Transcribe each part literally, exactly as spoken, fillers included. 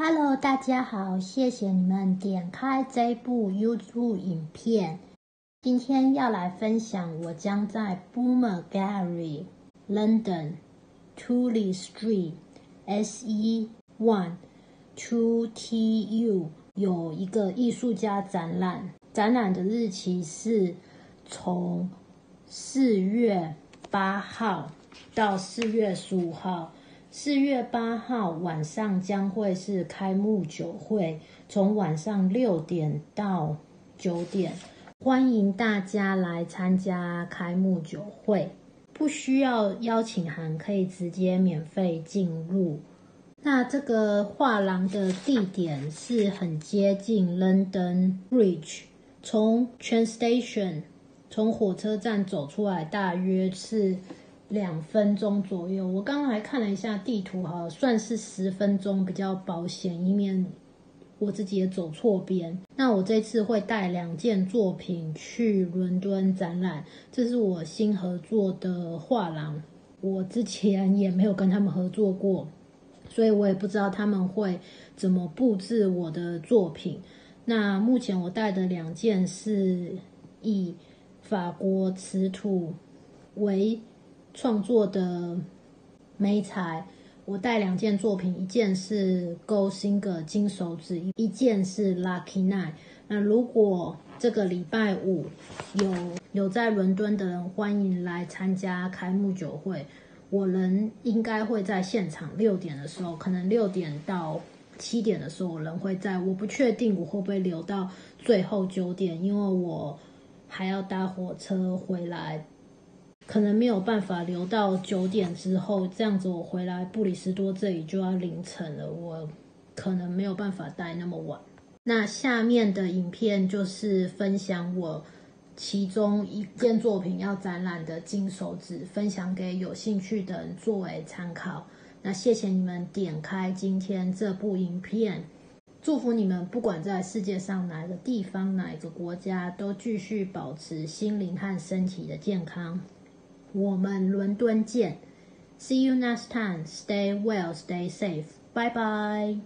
Hello， 大家好，谢谢你们点开这部 YouTube 影片。今天要来分享，我将在 Boomer Gallery London Tully Street S E one two T U 有一个艺术家展览，展览的日期是从四月八号到四月十五号。四月八号晚上将会是开幕酒会，从晚上六点到九点，欢迎大家来参加开幕酒会，不需要邀请函，可以直接免费进入。那这个画廊的地点是很接近 London Bridge， 从 Train Station 从火车站走出来大约是两分钟左右，我刚才看了一下地图哈，算是十分钟比较保险，以免我自己也走错边。那我这次会带两件作品去伦敦展览，这是我新合作的画廊，我之前也没有跟他们合作过，所以我也不知道他们会怎么布置我的作品。那目前我带的两件是以法国瓷土为创作的媒材，我带两件作品，一件是 Gold Singer 金手指，一件是 Lucky Night。 那如果这个礼拜五有有在伦敦的人，欢迎来参加开幕酒会，我人应该会在现场，六点的时候，可能六点到七点的时候我人会在，我不确定我会不会留到最后九点，因为我还要搭火车回来，可能没有办法留到九点之后，这样子我回来布里斯多这里就要凌晨了，我可能没有办法待那么晚。那下面的影片就是分享我其中一件作品要展览的金手指，分享给有兴趣的人作为参考。那谢谢你们点开今天这部影片，祝福你们不管在世界上哪个地方哪个国家，都继续保持心灵和身体的健康。我们伦敦见 ，See you next time. Stay well, stay safe. Bye bye.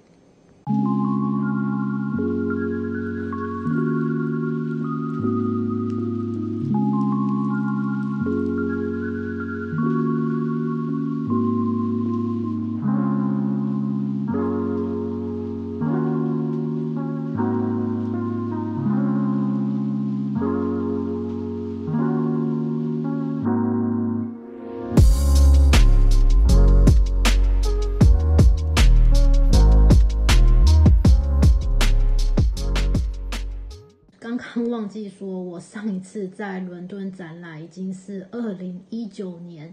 忘记说，我上一次在伦敦展览已经是二零一九年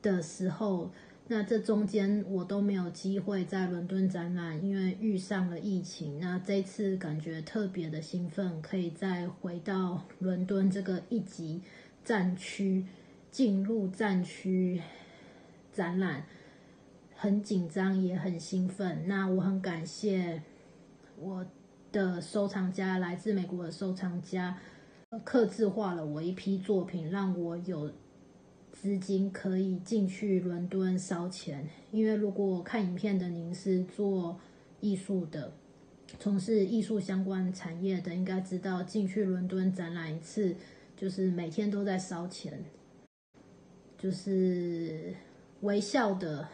的时候，那这中间我都没有机会在伦敦展览，因为遇上了疫情。那这次感觉特别的兴奋，可以再回到伦敦这个一级战区，进入战区展览，很紧张也很兴奋。那我很感谢我的收藏家，来自美国的收藏家客制化了我一批作品，让我有资金可以进去伦敦烧钱。因为如果看影片的您是做艺术的，从事艺术相关产业的，应该知道进去伦敦展览一次就是每天都在烧钱，就是微笑的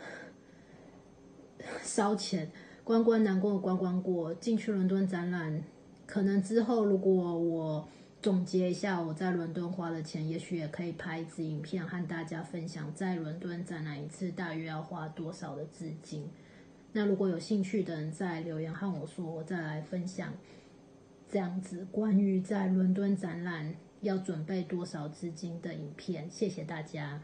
烧钱。关关难过关关过，进去伦敦展览，可能之后如果我总结一下我在伦敦花的钱，也许也可以拍一支影片和大家分享在伦敦展览一次大约要花多少的资金。那如果有兴趣的人再留言和我说，我再来分享这样子关于在伦敦展览要准备多少资金的影片。谢谢大家。